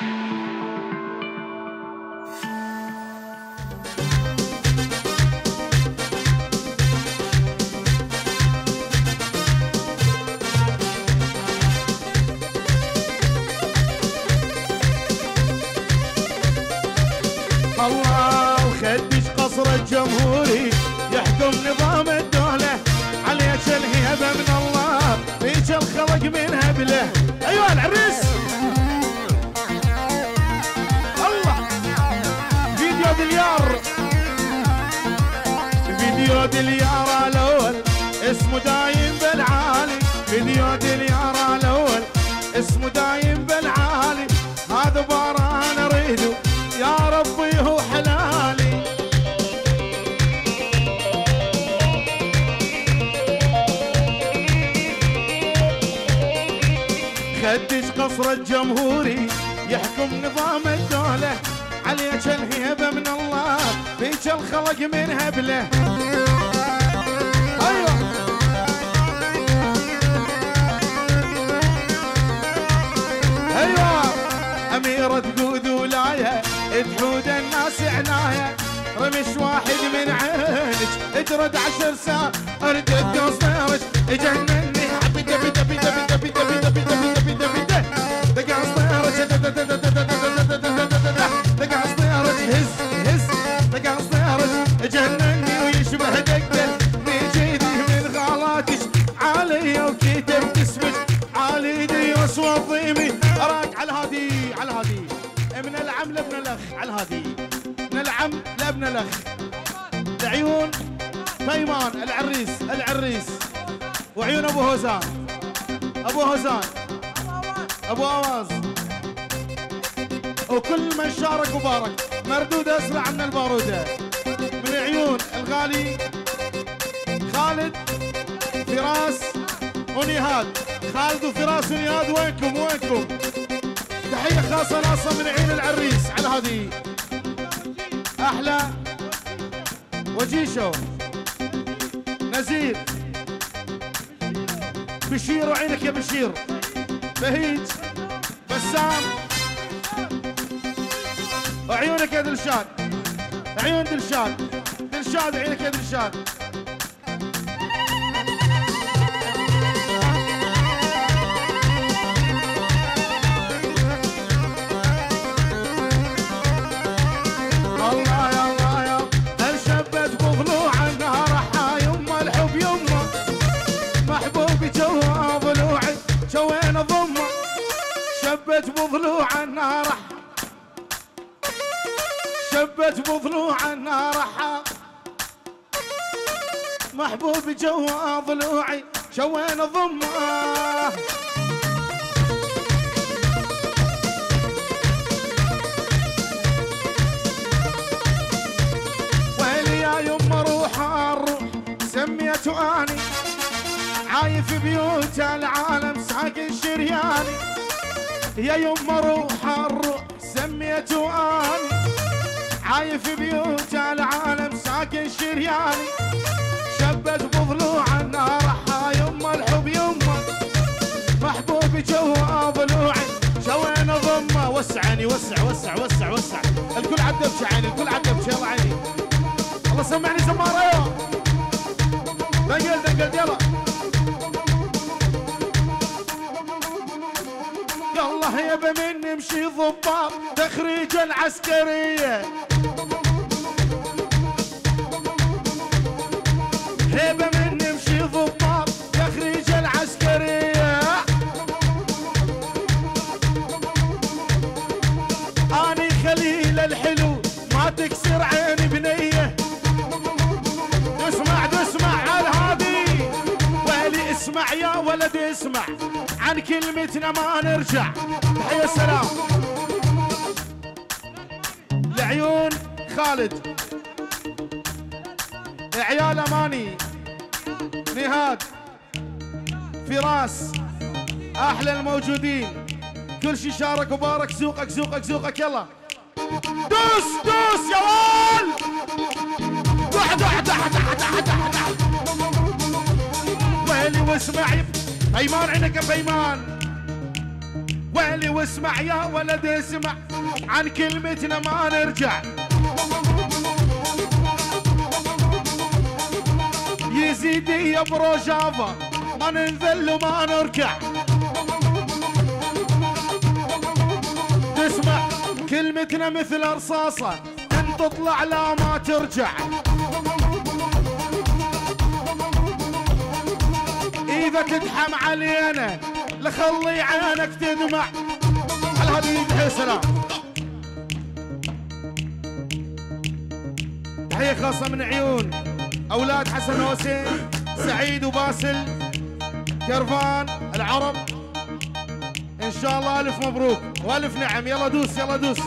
الله وخدش قصر الجمهوري يحكم نظام الدولة، عليك الهبة من الله فيك الخلق من هبله. أيوة العريس الله فيديو ديليار، فيديو ديليار الأول اسمه دايم بالعالي، فيديو ديليار الأول اسمه دايم بالعالي. هذا بارا أنا أريده يا ربي هو حلالي. خدش قصر الجمهوري يحكم نظام الدولة، عليك الهيبة من الله فيك الخلق من هبله. أيوة أميرة قود ولاية تحود الناس عناية، رمش واحد من عينك ترد 10 ساعات اردت قصيرك يجنني حبي دبي دبي دبي دبي دبي دبي دبي دبي دق قصيرك دق قصيرك هز هز دق قصيرك يجنني ويشبه دقل بيجيدي من غلطك عالية وكتبت اسمك عالي دي وصوت ضيمي اراك على الهادي على الهادي من العم لابن الاخ على الهادي من العم لابن الاخ لعيون بيمان العريس العريس وعيون ابو هوزان ابو هوزان ابو اواز وكل من شارك وبارك مردوده اسرع من الباروده. من عيون الغالي خالد فراس ونهاد، خالد وفراس ونهاد وينكم وينكم؟ تحية خاصة ناصة من عين العريس على هذه أحلى وجيشو نزير بشير وعينك يا بشير بهيج بسام وعيونك يا دلشاد عيون دلشاد دلشاد عينك يا دلشاد. شبت بضلوع النار شبت بضلوع النار محبوب جوا ضلوعي شوينا ضمه. ويلي يا يما روح الروح سميته اني عايف بيوت العالم ساق الشرياني، يا يما روح الروح سميته اني عايف بيوت العالم ساكن شرياني. شبت بضلوع النار يما الحب يما محبوبي جوا ضلوعي شوينا ضمه. وسعني وسع وسع وسع وسع الكل عالدبشه عيني الكل عالدبشه يلا عيني الله سمعني زماره يلا دقل دقل يلا الله يبا مني مشي ضباط تخريج العسكرية يبا مني مشي ضباط تخريج العسكرية. أني خليل الحلو ما تكسر عيني بنية اسمع تسمع على هادي ويلي اسمع يا ولد اسمع عن كلمتنا ما نرجع. تحية السلام لعيون خالد عيال اماني نهاد فراس احلى الموجودين كل شي شارك وبارك سوقك سوقك سوقك يلا دوس دوس يا وال واحد واحد واحد واحد ويلي واسمعي بيمان عندك بيمان ويلي واسمع يا ولد اسمع عن كلمتنا ما نرجع. يزيدي يا برو جافا ما ننذل وما نركع. تسمع كلمتنا مثل رصاصة ان تطلع لا ما ترجع. اذا تدحم علينا لخلي عينك تدمع. على هذه تحيه سلام. تحيه خاصة من عيون اولاد حسن وحسين سعيد وباسل كرفان العرب. ان شاء الله الف مبروك والف نعم. يلا دوس يلا دوس.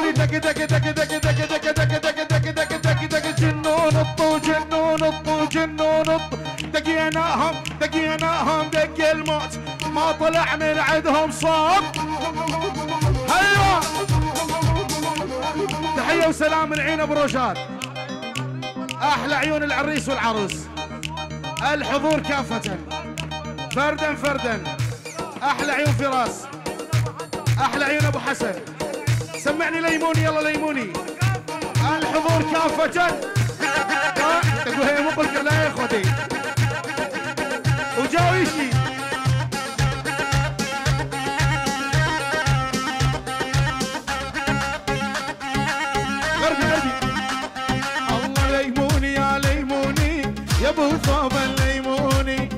دق دق دق دق دق دق دق دق دق دق جنون الطو جنون الطو جنون الطو. دقيناهم دقيناهم دق الموت ما طلع من عندهم صوت. ايوه تحيه وسلام من عين ابو رشاد. احلى عيون العريس والعروس. الحضور كافه فردا فردا. احلى عيون فراس. احلى عيون ابو حسن. سمعني ليموني يلا ليموني. الحضور كافة. تقول هي مو بلكر لا يا اخوتي. وجاويشي. برد نبي. الله ليموني يا ليموني يا ابو ثوب الليموني.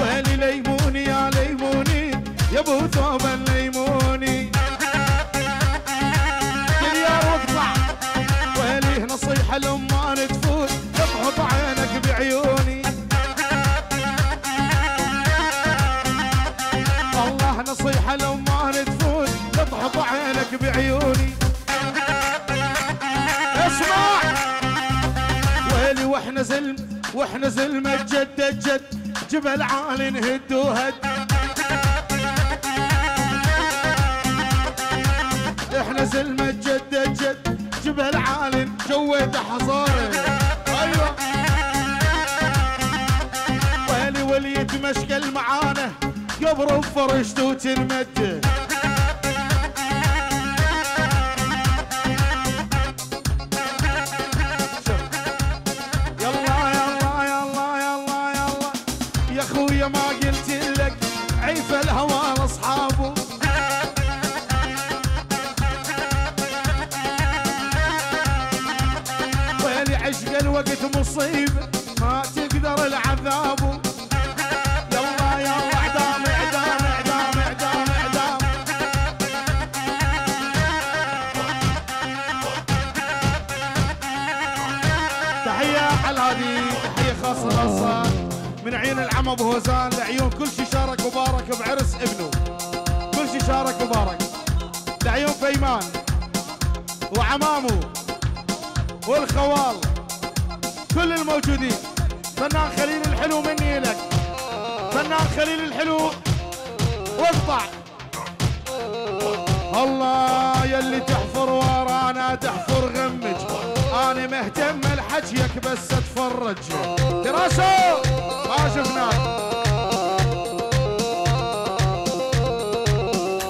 ويلي ليموني يا ليموني يا ابو ثوب الليموني. مليار واقطع ويليه نصيحه لما تفوت اضغط عينك بعيوني. الله نصيحه لما تفوت اضغط عينك بعيوني. اسمع ويلي واحنا زلم واحنا زلمه جد جد جبل عالي نهد وهد. احنا زلمة جد جد جبل عالي جويت حصاري. ايوه ويلي ولي تمشكل معانا قبره بفرشته وتنمته. يلا يلا يلا يلا يلا يا اخويا ما قلت لك عيف الهوى لاصحابه. عشق الوقت مصيبة ما تقدر العذاب. يلا يلا اعدام اعدام اعدام اعدام اعدام. تحية حلادي تحية خاصة من عيون العم ابو هوزان لعيون كل شي شارك وبارك بعرس ابنه. كل شي شارك وبارك لعيون بيمان وعمامه والخوال كل الموجودين. فنان خليل الحلو مني لك. فنان خليل الحلو واقطع. الله يلي تحفر ورانا تحفر غمج. انا مهتم لحجيك بس اتفرج. دراسه ما شفناك.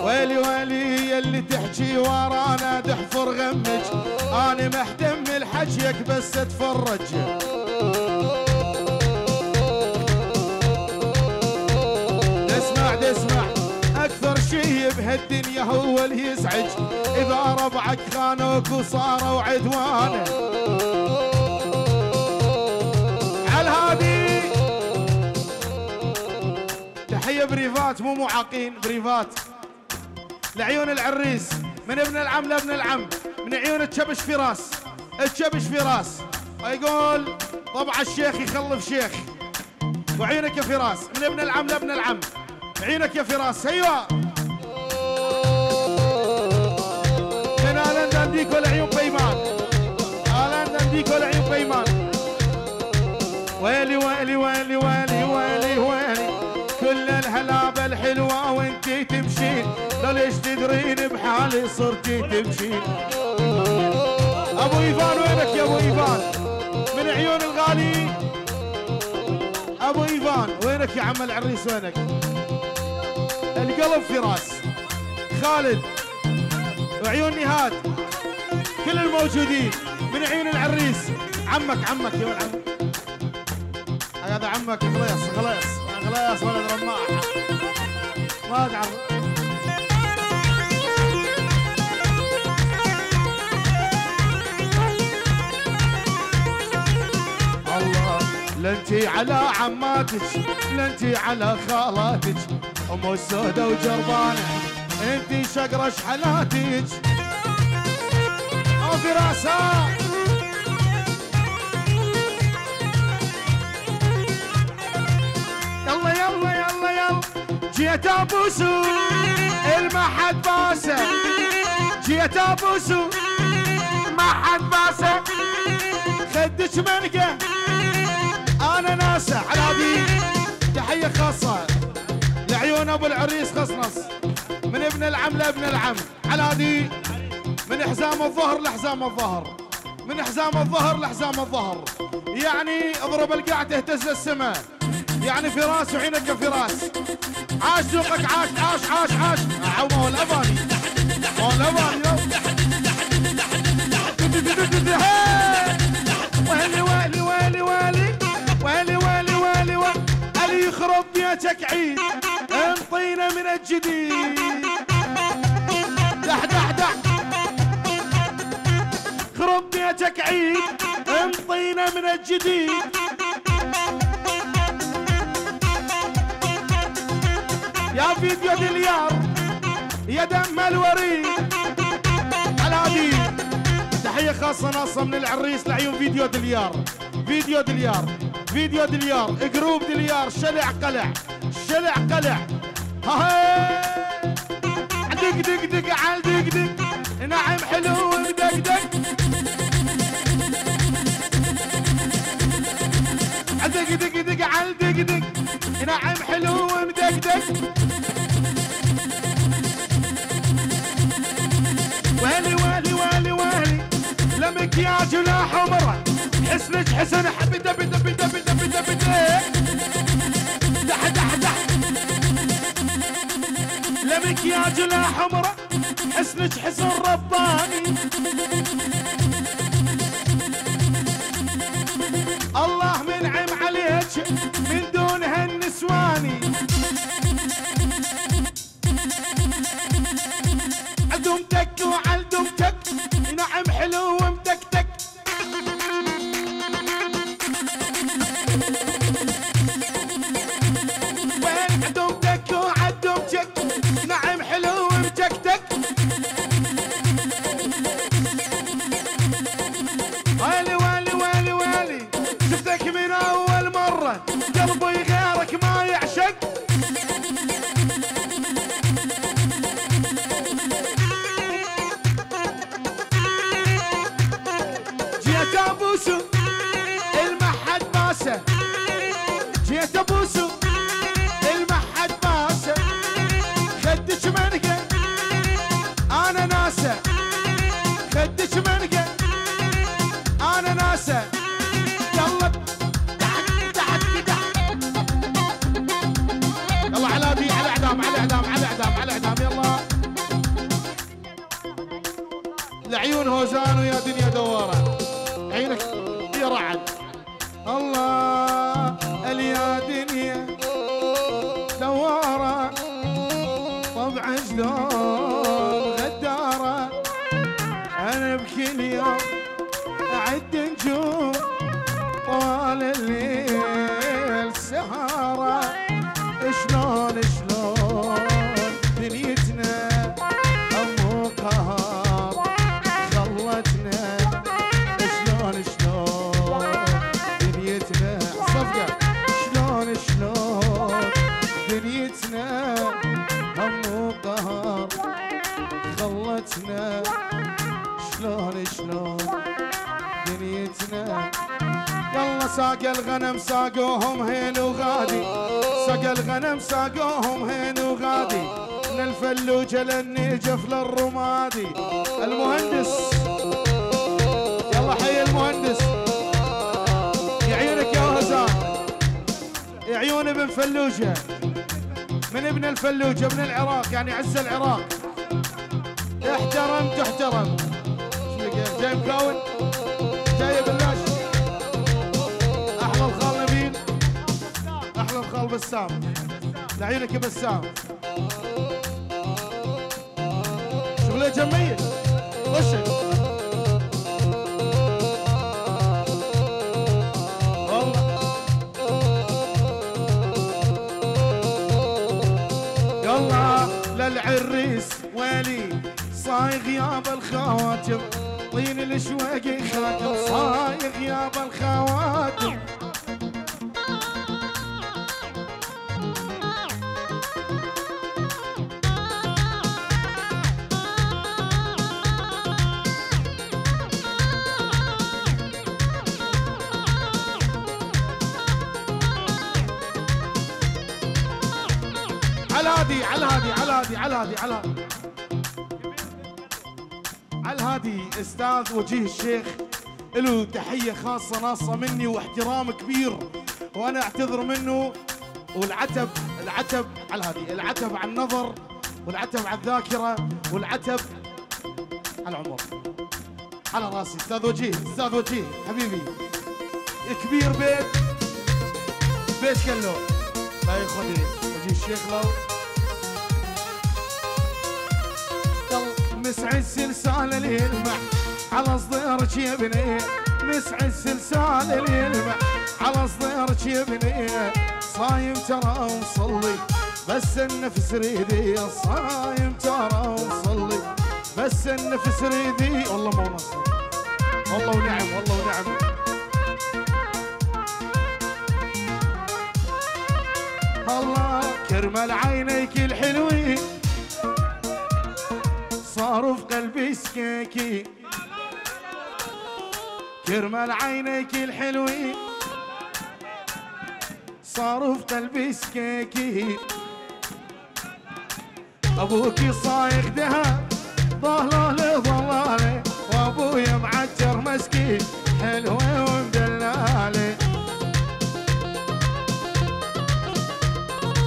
ويلي ويلي يلي تحجي ورانا تحفر غمج. انا مهتم لحجيك بس اتفرج. اسمع اسمع اكثر شي بهالدنيا هو اللي يزعج اذا ربعك خانوك وصاروا عدوانه. عالهادي تحيه بريفات مو معاقين بريفات لعيون العريس من ابن العم لابن العم من عيون تشبش في راس تشبش في راس. ويقول طبع الشيخ يخلف شيخ وعينك يا فراس من ابن العم لابن العم عينك يا فراس. ايوه من اهلا نديك ولا عيون بيمان. اهلا نديك ولا عيون بيمان. ويلي ويلي ويلي ويلي ويلي ويلي كل الهلابة الحلوة وانتي تمشين. ليش تدرين بحالي صرتي تمشين. ابو ايفان وينك يا ابو ايفان؟ من عيون الغالي ابو ايفان وينك يا عم العريس وينك؟ القلب في راس خالد وعيون نهاد كل الموجودين من عيون العريس. عمك عمك يا ولد هذا عمك خليص خليص خليص ولد رماح ما ادعم. لنتي على عماتك لنتي على خالاتك أم السودة وجربانة انتي شقرة شحلاتك او في راسها يلا يلا يلا يلا جيت ابوسو المحد باسه جيت ابوسو محد باسه خدك منقه أنا ناسة على بي. تحية خاصة لعيون أبو العريس خصنص من ابن العم لابن العم على دي من حزام الظهر لحزام الظهر من حزام الظهر لحزام الظهر يعني اضرب القاع تهتز السماء يعني فراس وعينك فراس عاش ذوقك عاش عاش عاش عاش عمو الأباني مو الأباني ويلي ويلي ويلي ويلي ويلي ويلي ويلي ويلي علي يخرب بيتك عيد انطينا من الجديد دح دح دح خرب بيتك عيد انطينا من الجديد يا فيديو ديليار يا دم الوريد على دي تحية خاصة ناصة من العريس لعيون فيديو ديليار فيديو ديليار فيديو ديليار جروب ديليار شلع قلع شلع قلع هاي دق دق دق عال دق دق نعم حلو دق دق دق دق دق عال دق دق نعم حلو دق دق ويلي ويلي ويلي ويلي لا مكياج ولا حمره حسنك حسن حبيته بده بده بده بده بده دح دح دح لا مكياج ولا حمره حسنك حسن رباني الله منعم عليك من دون هالنسواني عدمتك وعلدمتك نعم حلو ومتكتك من الفلوجة للنجف للرمادي المهندس وحيي المهندس، يعيونك يا وهزان، يعيون ابن فلوجه، من ابن الفلوجه من العراق، يعني عز العراق. احترم تحترم. جاي مكاون، جاي بلاش. احلى الخال نبيل، احلى الخال بسام، لعيونك يا بسام. شغله جميل، خش. العريس ويلي صايغ ياب الخواتم، طين الشواقي خاتم، صايغ ياب الخواتم. على الهادي استاذ وجيه الشيخ، له تحيه خاصه ناصه مني واحترام كبير، وانا اعتذر منه. والعتب على الهادي، العتب على النظر، والعتب على الذاكره، والعتب على العمر. على راسي استاذ وجيه حبيبي كبير بيت كلو. لا يخلي وجيه الشيخ لو مسع السلسال اللي يلمع على صدرك يا بنيه، مسع السلسال اللي يلمع على صدرك يا بنيه، صايم ترى ومصلي بس النفس ريدي، صايم ترى ومصلي بس النفس ريدي. والله ما نصلي، والله ونعم، والله ونعم. الله كرمال عينيك الحلوين، صاروا في قلبي سكاكي، كرمال عينيك الحلوين، صاروا في قلبي سكاكي. ابوكي صايغ دهب ضلاله ضلاله، وابويا معجر مسكين حلوه ومدلاله.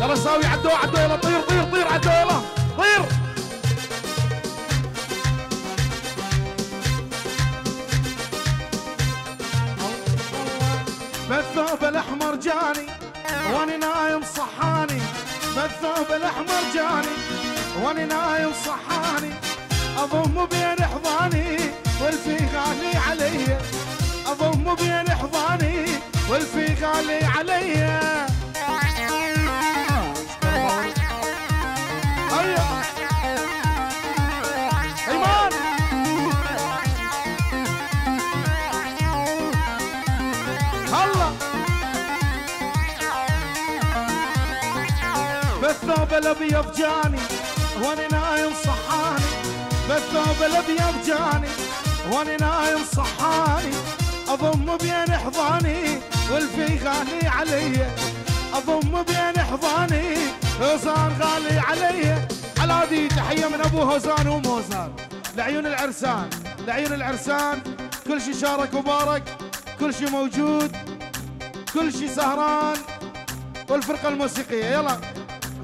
يلا ساوي عدو، يلا طير طير طير عدو، يلا طير. بالثوب الاحمر جاني واني نايم صحاني، بالثوب الاحمر جاني واني نايم صحاني، اضم بين حضاني والفيغالي علي، اضم بين حضاني والفيغالي علي. هيا بالثوب الابيض جاني واني نايم صحاني، بالثوب الابيض جاني واني نايم صحاني، اضم بين حضاني والفيغاني علي، اضم بين حضاني هوزان غالي علي. على دي تحيه من ابو هوزان وام هوزان، لعيون العرسان، لعيون العرسان. كل شي شارك وبارك، كل شي موجود، كل شي سهران، والفرقه الموسيقيه. يلا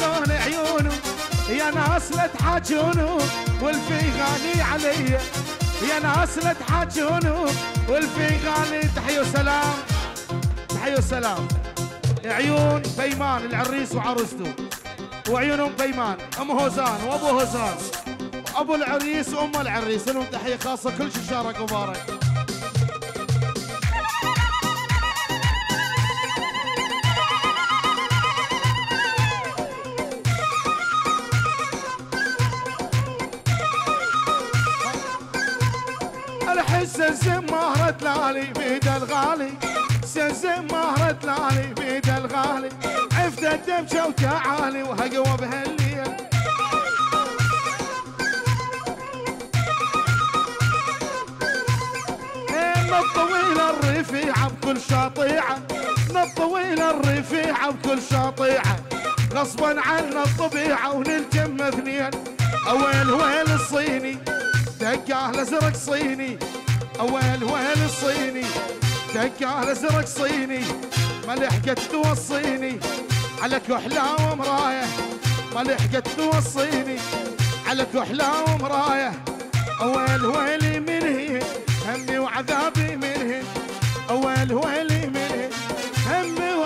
لون عيونه. يا ناس لا تحاجونه والفيغاني علي، يا ناس لا تحاجونه والفيغاني. تحيوا سلام، تحيوا سلام. عيون بيمان العريس وعروسته، وعيونهم بيمان، ام هوزان وابو هوزان، ابو العريس وام العريس، لهم تحيه خاصه. كل شي شارك وبارك. الحسة الزمارة تلالي بيد الغالي، السلسل ما رد لالي بيد الغالي عفت الدمشة وتعالي وهقوى بهالليل نطويلة الرفيعة بكل شاطيعة نطويلة الرفيعة بكل شاطيعة غصبا عنا الطبيعة ونلجم اثنين أول ويل الصيني دقاه لزرق صيني أول ويل الصيني دقاه لزرق صيني ما لحقت توصيني على كحلة ومراية ما لحقت توصيني على كحلة ومراية أول ويلي منهي همي وعذابي منهن أول ويلي منهن همي